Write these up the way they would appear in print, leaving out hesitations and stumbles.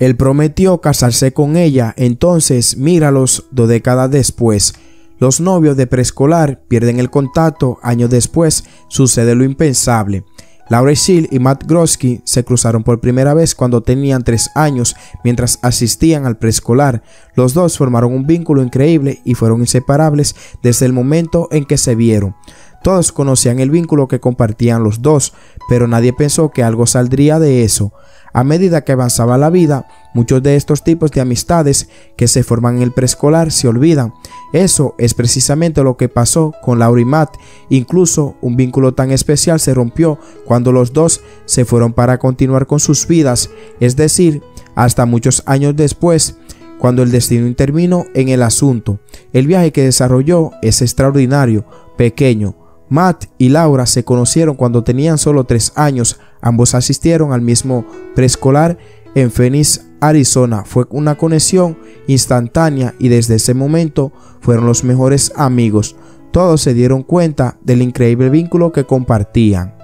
Él prometió casarse con ella, entonces míralos 2 décadas después. Los novios de preescolar pierden el contacto, años después sucede lo impensable. Laura Scheel y Matt Grodsky se cruzaron por primera vez cuando tenían 3 años mientras asistían al preescolar. Los dos formaron un vínculo increíble y fueron inseparables desde el momento en que se vieron. Todos conocían el vínculo que compartían los dos, pero nadie pensó que algo saldría de eso. A medida que avanzaba la vida, muchos de estos tipos de amistades que se forman en el preescolar se olvidan. Eso es precisamente lo que pasó con Laura y Matt. Incluso un vínculo tan especial se rompió cuando los dos se fueron para continuar con sus vidas, es decir, hasta muchos años después, cuando el destino intervino en el asunto. El viaje que desarrolló es extraordinario, pequeño. Matt y Laura se conocieron cuando tenían solo 3 años. Ambos asistieron al mismo preescolar en Phoenix, Arizona. Fue una conexión instantánea y desde ese momento fueron los mejores amigos. Todos se dieron cuenta del increíble vínculo que compartían.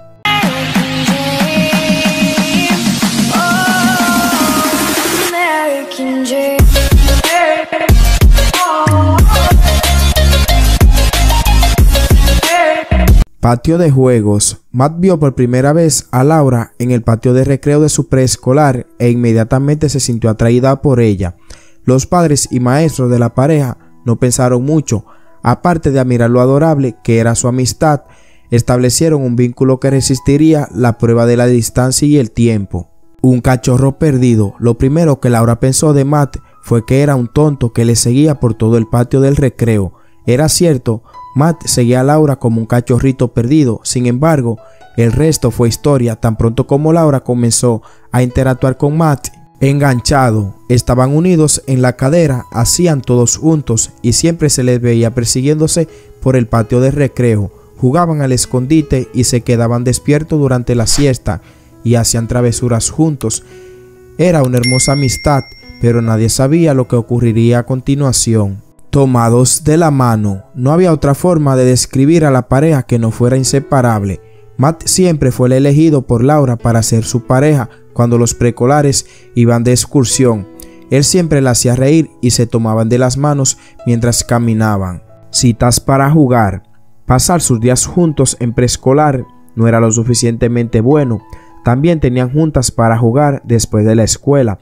Patio de juegos. Matt vio por primera vez a Laura en el patio de recreo de su preescolar e inmediatamente se sintió atraída por ella. Los padres y maestros de la pareja no pensaron mucho, aparte de admirar lo adorable que era su amistad, establecieron un vínculo que resistiría la prueba de la distancia y el tiempo. Un cachorro perdido. Lo primero que Laura pensó de Matt fue que era un tonto que le seguía por todo el patio del recreo. Era cierto, Matt seguía a Laura como un cachorrito perdido. Sin embargo, el resto fue historia. Tan pronto como Laura comenzó a interactuar con Matt, enganchado, estaban unidos en la cadera, hacían todos juntos y siempre se les veía persiguiéndose por el patio de recreo. Jugaban al escondite y se quedaban despiertos durante la siesta y hacían travesuras juntos. Era una hermosa amistad, pero nadie sabía lo que ocurriría a continuación. Tomados de la mano. No había otra forma de describir a la pareja que no fuera inseparable. Matt siempre fue el elegido por Laura para ser su pareja cuando los preescolares iban de excursión. Él siempre la hacía reír y se tomaban de las manos mientras caminaban. Citas para jugar. Pasar sus días juntos en preescolar no era lo suficientemente bueno. También tenían juntas para jugar después de la escuela.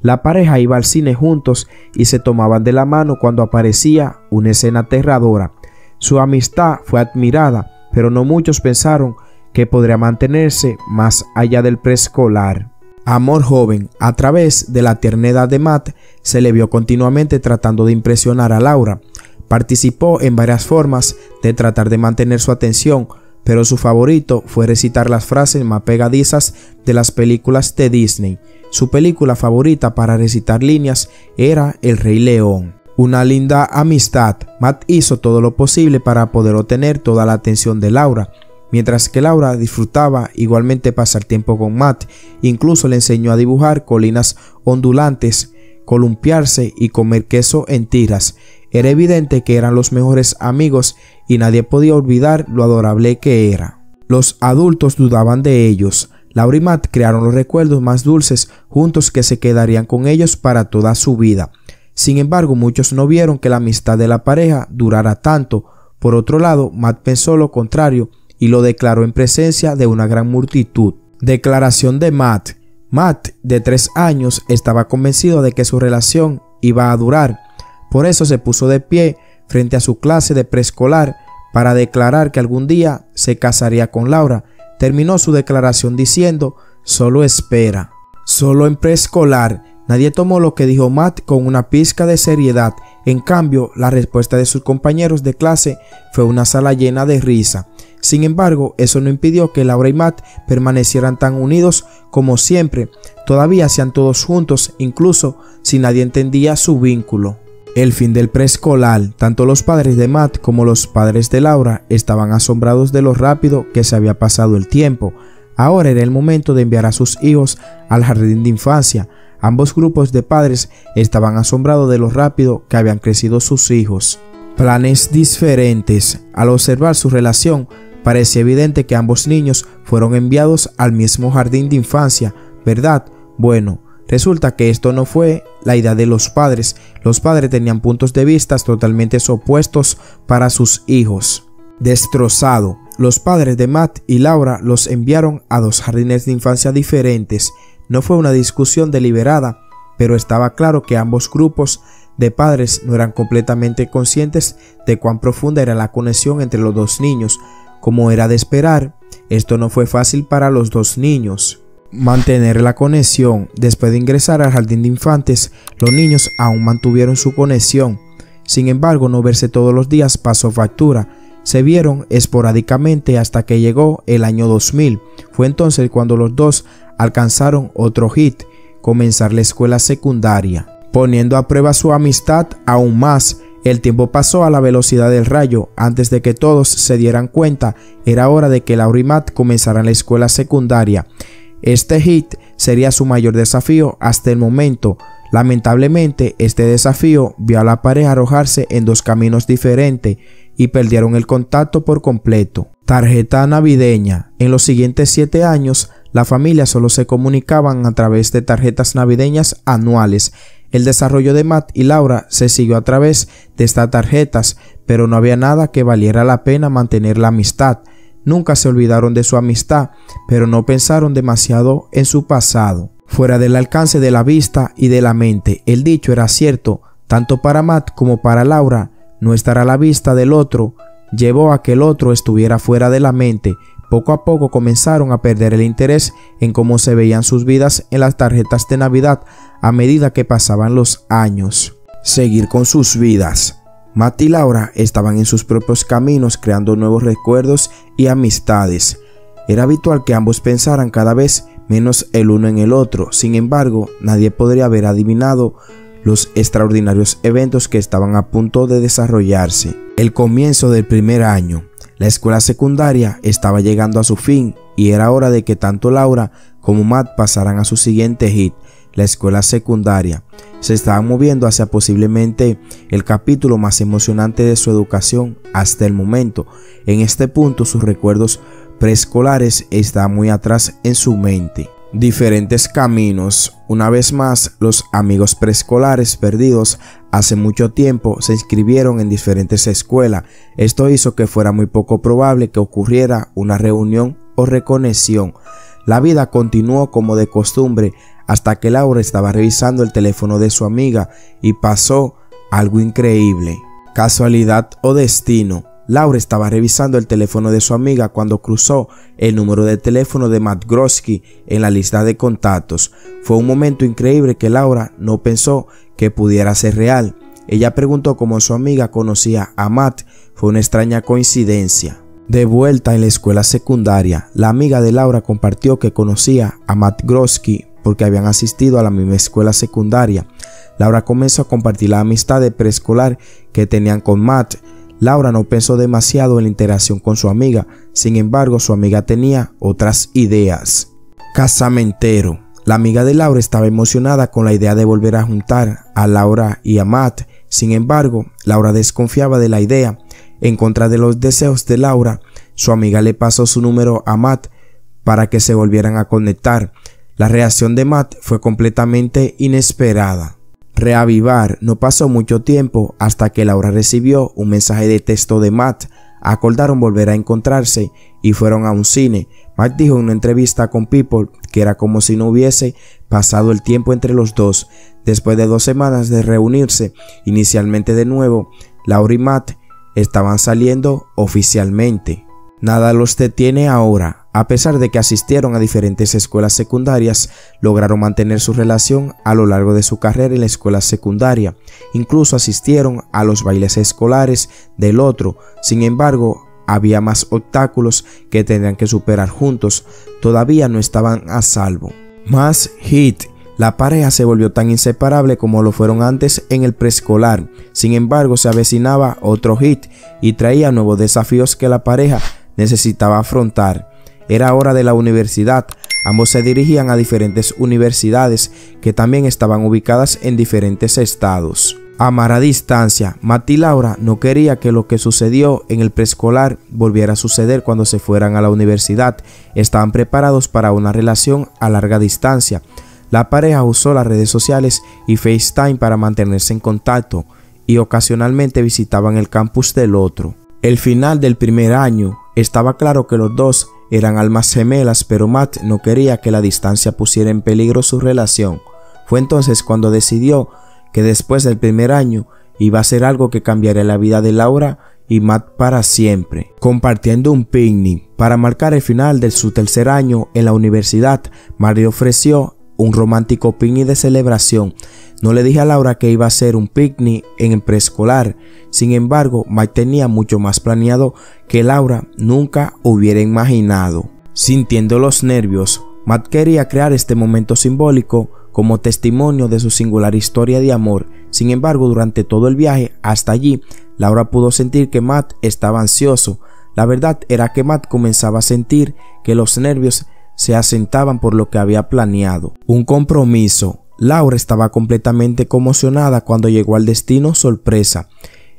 La pareja iba al cine juntos y se tomaban de la mano cuando aparecía una escena aterradora. Su amistad fue admirada, pero no muchos pensaron que podría mantenerse más allá del preescolar. Amor joven. A través de la tierna edad de Matt, se le vio continuamente tratando de impresionar a Laura. Participó en varias formas de tratar de mantener su atención, pero su favorito fue recitar las frases más pegadizas de las películas de Disney. Su película favorita para recitar líneas era El Rey León. Una linda amistad. Matt hizo todo lo posible para poder obtener toda la atención de Laura, mientras que Laura disfrutaba igualmente pasar tiempo con Matt. Incluso le enseñó a dibujar colinas ondulantes, columpiarse y comer queso en tiras. Era evidente que eran los mejores amigos y nadie podía olvidar lo adorable que era. Los adultos dudaban de ellos. Laura y Matt crearon los recuerdos más dulces juntos que se quedarían con ellos para toda su vida. Sin embargo, muchos no vieron que la amistad de la pareja durara tanto. Por otro lado, Matt pensó lo contrario y lo declaró en presencia de una gran multitud. Declaración de Matt. Matt, de 3 años, estaba convencido de que su relación iba a durar. Por eso se puso de pie frente a su clase de preescolar para declarar que algún día se casaría con Laura. Terminó su declaración diciendo: solo espera. Solo en preescolar. Nadie tomó lo que dijo Matt con una pizca de seriedad. En cambio, la respuesta de sus compañeros de clase fue una sala llena de risa. Sin embargo, eso no impidió que Laura y Matt permanecieran tan unidos como siempre. Todavía hacían todos juntos, incluso si nadie entendía su vínculo. El fin del preescolar. Tanto los padres de Matt como los padres de Laura estaban asombrados de lo rápido que se había pasado el tiempo. Ahora era el momento de enviar a sus hijos al jardín de infancia. Ambos grupos de padres estaban asombrados de lo rápido que habían crecido sus hijos. Planes diferentes. Al observar su relación, parecía evidente que ambos niños fueron enviados al mismo jardín de infancia, ¿verdad? Bueno, Resulta que esto no fue la idea de los padres. Los padres tenían puntos de vista totalmente opuestos para sus hijos. Destrozado, los padres de Matt y Laura los enviaron a dos jardines de infancia diferentes. No fue una discusión deliberada, pero estaba claro que ambos grupos de padres no eran completamente conscientes de cuán profunda era la conexión entre los dos niños. Como era de esperar, esto no fue fácil para los dos niños mantener la conexión. Después de ingresar al jardín de infantes, los niños aún mantuvieron su conexión. Sin embargo, no verse todos los días pasó factura. Se vieron esporádicamente hasta que llegó el año 2000. Fue entonces cuando los dos alcanzaron otro hit: comenzar la escuela secundaria, poniendo a prueba su amistad aún más. El tiempo pasó a la velocidad del rayo. Antes de que todos se dieran cuenta, era hora de que Laura y Matt comenzaran la escuela secundaria. Este hit sería su mayor desafío hasta el momento. Lamentablemente, este desafío vio a la pareja arrojarse en dos caminos diferentes y perdieron el contacto por completo. Tarjeta navideña. En los siguientes 7 años, la familia solo se comunicaban a través de tarjetas navideñas anuales. El desarrollo de Matt y Laura se siguió a través de estas tarjetas, pero no había nada que valiera la pena mantener la amistad. Nunca se olvidaron de su amistad, pero no pensaron demasiado en su pasado. Fuera del alcance de la vista y de la mente, el dicho era cierto, tanto para Matt como para Laura. No estar a la vista del otro llevó a que el otro estuviera fuera de la mente. Poco a poco comenzaron a perder el interés en cómo se veían sus vidas en las tarjetas de Navidad a medida que pasaban los años. Seguir con sus vidas. Matt y Laura estaban en sus propios caminos, creando nuevos recuerdos y amistades. Era habitual que ambos pensaran cada vez menos el uno en el otro. Sin embargo, nadie podría haber adivinado los extraordinarios eventos que estaban a punto de desarrollarse. El comienzo del primer año. La escuela secundaria estaba llegando a su fin y era hora de que tanto Laura como Matt pasaran a su siguiente hit, la escuela secundaria. Se estaban moviendo hacia posiblemente el capítulo más emocionante de su educación hasta el momento. En este punto, sus recuerdos preescolares estaban muy atrás en su mente. Diferentes caminos. Una vez más, los amigos preescolares perdidos hace mucho tiempo se inscribieron en diferentes escuelas. Esto hizo que fuera muy poco probable que ocurriera una reunión o reconexión. La vida continuó como de costumbre hasta que Laura estaba revisando el teléfono de su amiga y pasó algo increíble. Casualidad o destino. Laura estaba revisando el teléfono de su amiga cuando cruzó el número de teléfono de Matt Grodsky en la lista de contactos. Fue un momento increíble que Laura no pensó que pudiera ser real. Ella preguntó cómo su amiga conocía a Matt. Fue una extraña coincidencia. De vuelta en la escuela secundaria, la amiga de Laura compartió que conocía a Matt Grodsky porque habían asistido a la misma escuela secundaria. Laura comenzó a compartir la amistad de preescolar que tenían con Matt. Laura no pensó demasiado en la interacción con su amiga. Sin embargo, su amiga tenía otras ideas. Casamentero. La amiga de Laura estaba emocionada con la idea de volver a juntar a Laura y a Matt. Sin embargo, Laura desconfiaba de la idea. En contra de los deseos de Laura, su amiga le pasó su número a Matt para que se volvieran a conectar. La reacción de Matt fue completamente inesperada. Reavivar. No pasó mucho tiempo hasta que Laura recibió un mensaje de texto de Matt. Acordaron volver a encontrarse y fueron a un cine. Matt dijo en una entrevista con People que era como si no hubiese pasado el tiempo entre los dos. Después de 2 semanas de reunirse inicialmente de nuevo, Laura y Matt estaban saliendo oficialmente. Nada los detiene ahora. A pesar de que asistieron a diferentes escuelas secundarias, lograron mantener su relación a lo largo de su carrera en la escuela secundaria. Incluso asistieron a los bailes escolares del otro. Sin embargo, había más obstáculos que tendrían que superar juntos. Todavía no estaban a salvo. Más hit. La pareja se volvió tan inseparable como lo fueron antes en el preescolar. Sin embargo, se avecinaba otro hit y traía nuevos desafíos que la pareja necesitaba afrontar. Era hora de la universidad. Ambos se dirigían a diferentes universidades que también estaban ubicadas en diferentes estados. Amar a distancia. Matt y Laura no quería que lo que sucedió en el preescolar volviera a suceder cuando se fueran a la universidad. Estaban preparados para una relación a larga distancia. La pareja usó las redes sociales y FaceTime para mantenerse en contacto y ocasionalmente visitaban el campus del otro. El final del primer año estaba claro que los dos eran almas gemelas, pero Matt no quería que la distancia pusiera en peligro su relación. Fue entonces cuando decidió que después del primer año iba a hacer algo que cambiaría la vida de Laura y Matt para siempre, compartiendo un picnic. Para marcar el final de su tercer año en la universidad, Matt ofreció un romántico picnic de celebración. No le dije a Laura que iba a hacer un picnic en preescolar. Sin embargo, Matt tenía mucho más planeado que Laura nunca hubiera imaginado. Sintiendo los nervios, Matt quería crear este momento simbólico como testimonio de su singular historia de amor. Sin embargo, durante todo el viaje hasta allí, Laura pudo sentir que Matt estaba ansioso. La verdad era que Matt comenzaba a sentir que los nervios se asentaban por lo que había planeado. Un compromiso. Laura estaba completamente conmocionada cuando llegó al destino sorpresa.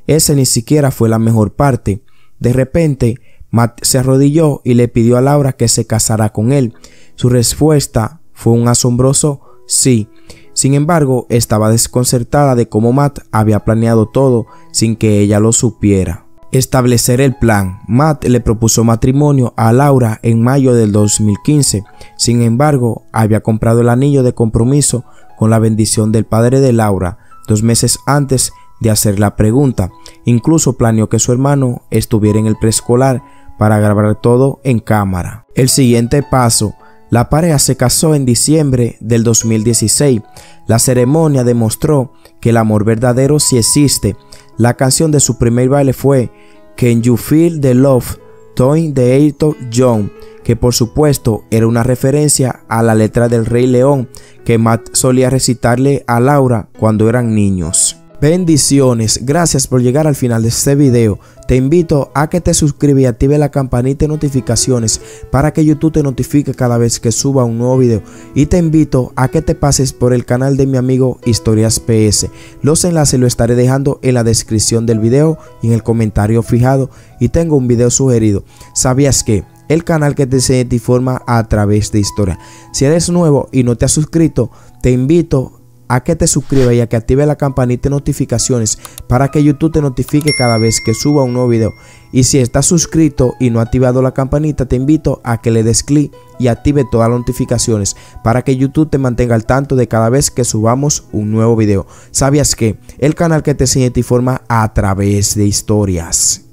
Esa ni siquiera fue la mejor parte. De repente, Matt se arrodilló y le pidió a Laura que se casara con él. Su respuesta fue un asombroso sí. Sin embargo, estaba desconcertada de cómo Matt había planeado todo sin que ella lo supiera. Establecer el plan. Matt le propuso matrimonio a Laura en mayo del 2015. Sin embargo, había comprado el anillo de compromiso con la bendición del padre de Laura 2 meses antes de hacer la pregunta. Incluso planeó que su hermano estuviera en el preescolar para grabar todo en cámara. El siguiente paso. La pareja se casó en diciembre del 2016. La ceremonia demostró que el amor verdadero sí existe. La canción de su primer baile fue Can You Feel the Love, Toy de Elton John, que por supuesto era una referencia a la letra del Rey León que Matt solía recitarle a Laura cuando eran niños. Bendiciones, gracias por llegar al final de este video. Te invito a que te suscribas y active la campanita de notificaciones para que YouTube te notifique cada vez que suba un nuevo video. Y te invito a que te pases por el canal de mi amigo Historias PS. Los enlaces los estaré dejando en la descripción del video y en el comentario fijado. Y tengo un video sugerido. ¿Sabías que? El canal que te enseña y te informa a través de historia. Si eres nuevo y no te has suscrito, te invito a que te suscribas y a que active la campanita de notificaciones para que YouTube te notifique cada vez que suba un nuevo video. Y si estás suscrito y no has activado la campanita, te invito a que le des clic y active todas las notificaciones para que YouTube te mantenga al tanto de cada vez que subamos un nuevo video. ¿Sabías que? El canal que te enseña y te informa a través de historias.